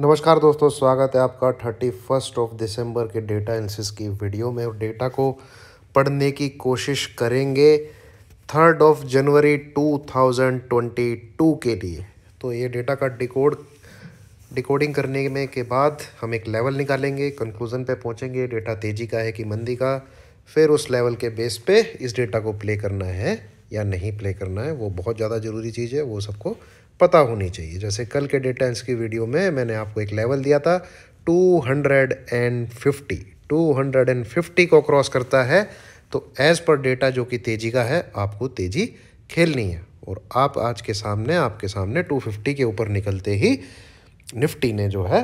नमस्कार दोस्तों, स्वागत है आपका 31 दिसंबर के डेटा एनालिसिस की वीडियो में। और डेटा को पढ़ने की कोशिश करेंगे 3 जनवरी 2022 के लिए। तो ये डेटा का डिकोडिंग करने में के बाद हम एक लेवल निकालेंगे, कंक्लूज़न पे पहुँचेंगे डेटा तेज़ी का है कि मंदी का, फिर उस लेवल के बेस पे इस डेटा को प्ले करना है या नहीं प्ले करना है, वो बहुत ज़्यादा ज़रूरी चीज़ है, वो सबको पता होनी चाहिए। जैसे कल के डेटा एनालिसिस की वीडियो में मैंने आपको एक लेवल दिया था 250 को क्रॉस करता है तो एज़ पर डेटा जो कि तेज़ी का है आपको तेज़ी खेलनी है। और आप आज के सामने 250 के ऊपर निकलते ही निफ्टी ने जो है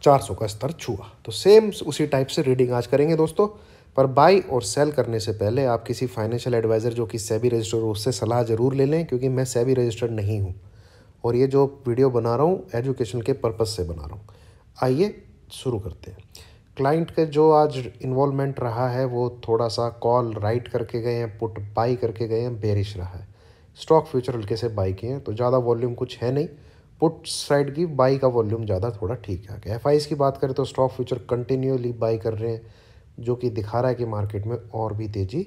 400 का स्तर छुआ। तो सेम उसी टाइप से रीडिंग आज करेंगे दोस्तों। पर बाई और सेल करने से पहले आप किसी फाइनेंशियल एडवाइज़र जो कि सेबी रजिस्टर्ड हो उससे सलाह ज़रूर ले लें, क्योंकि मैं सेबी रजिस्टर्ड नहीं हूँ और ये जो वीडियो बना रहा हूँ एजुकेशन के पर्पज़ से बना रहा हूँ। आइए शुरू करते हैं। क्लाइंट के जो आज इन्वॉल्वमेंट रहा है वो थोड़ा सा कॉल राइट करके गए हैं, पुट बाई करके गए हैं, बेरिश रहा है। स्टॉक फ्यूचर हल्के से बाई किए हैं तो ज़्यादा वॉल्यूम कुछ है नहीं, पुट साइड की बाई का वॉल्यूम ज़्यादा थोड़ा ठीक है। एफआईएस की बात करें तो स्टॉक फ्यूचर कंटिन्यूली बाई कर रहे हैं, जो कि दिखा रहा है कि मार्केट में और भी तेज़ी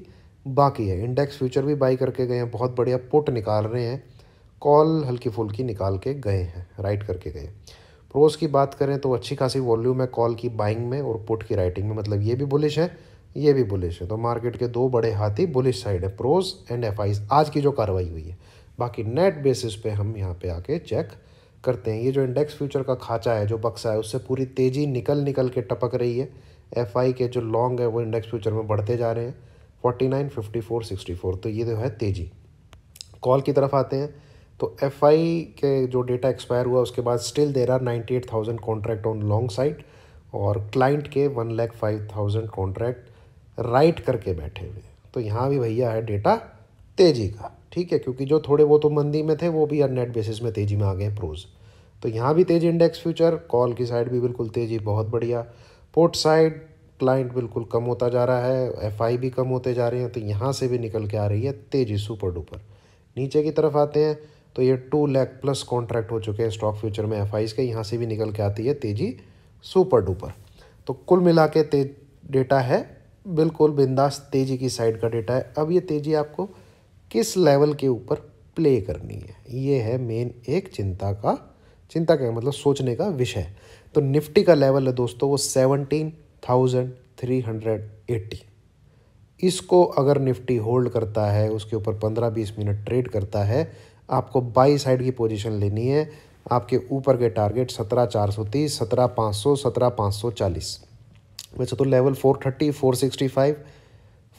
बाकी है। इंडेक्स फ्यूचर भी बाई करके गए हैं, बहुत बढ़िया पुट निकाल रहे हैं, कॉल हल्की फुल्की निकाल के गए हैं, राइट करके गए। प्रोज की बात करें तो अच्छी खासी वॉल्यूम है कॉल की बाइंग में और पुट की राइटिंग में, मतलब ये भी बुलिश है ये भी बुलिश है। तो मार्केट के दो बड़े हाथी बुलिश साइड है, प्रोज एंड एफआईएस। आज की जो कार्रवाई हुई है बाकी नेट बेसिस पे हम यहाँ पे आके चेक करते हैं। ये जो इंडेक्स फ्यूचर का खाँचा है, जो बक्सा है, उससे पूरी तेज़ी निकल के टपक रही है। एफआई के जो लॉन्ग है वो इंडेक्स फ्यूचर में बढ़ते जा रहे हैं 49, 54, 64। तो ये जो है तेज़ी। कॉल की तरफ आते हैं तो एफआई के जो डेटा एक्सपायर हुआ उसके बाद still there are 98,000 contract on long side और क्लाइंट के 1,05,000 कॉन्ट्रैक्ट राइट करके बैठे हुए। तो यहाँ भी भैया है डेटा तेज़ी का, ठीक है, क्योंकि जो थोड़े वो तो मंदी में थे वो भी यार नेट बेसिस में तेज़ी में आ गए प्रोज। तो यहाँ भी तेज़ी इंडेक्स फ्यूचर, कॉल की साइड भी बिल्कुल तेज़ी, बहुत बढ़िया। पोर्ट साइड क्लाइंट बिल्कुल कम होता जा रहा है, एफआई भी कम होते जा रहे हैं, तो यहाँ से भी निकल के आ रही है तेज़ी सुपर डुपर। नीचे की तरफ आते हैं तो ये 2 लाख प्लस कॉन्ट्रैक्ट हो चुके हैं स्टॉक फ्यूचर में एफआईस के, यहाँ से भी निकल के आती है तेज़ी सुपर डुपर। तो कुल मिला के डेटा है बिल्कुल बिंदास तेज़ी की साइड का डेटा है। अब ये तेज़ी आपको किस लेवल के ऊपर प्ले करनी है, ये है मेन एक चिंता का मतलब सोचने का विषय। तो निफ्टी का लेवल है दोस्तों वो 17,380। इसको अगर निफ्टी होल्ड करता है, उसके ऊपर 15-20 मिनट ट्रेड करता है, आपको बाई साइड की पोजीशन लेनी है। आपके ऊपर के टारगेट 17,430, 17,500, 17,540। वैसे तो लेवल 430, 465,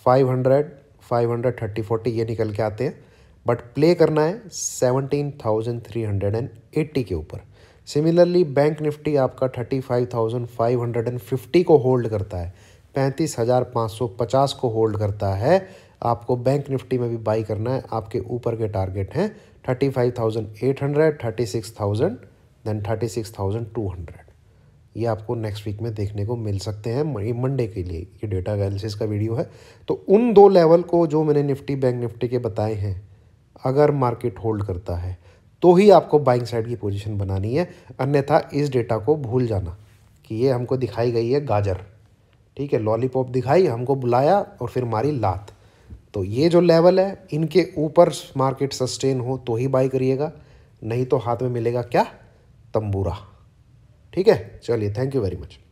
500, 530, 40 ये निकल के आते हैं, बट प्ले करना है 17,380 के ऊपर। सिमिलरली बैंक निफ्टी आपका 35,550 को होल्ड करता है, 35,550 को होल्ड करता है, आपको बैंक निफ्टी में भी बाई करना है। आपके ऊपर के टारगेट हैं 35,800, 36,000, देन 36,200। ये आपको नेक्स्ट वीक में देखने को मिल सकते हैं, मंडे के लिए ये डेटा एनालिसिस का वीडियो है। तो उन दो लेवल को जो मैंने निफ्टी बैंक निफ्टी के बताए हैं अगर मार्केट होल्ड करता है तो ही आपको बाइंग साइड की पोजीशन बनानी है, अन्यथा इस डेटा को भूल जाना कि ये हमको दिखाई गई है गाजर, ठीक है, लॉलीपॉप दिखाई, हमको बुलाया और फिर मारी लात। तो ये जो लेवल है इनके ऊपर मार्केट सस्टेन हो तो ही बाई करिएगा, नहीं तो हाथ में मिलेगा क्या, तंबूरा। ठीक है, चलिए, थैंक यू वेरी मच।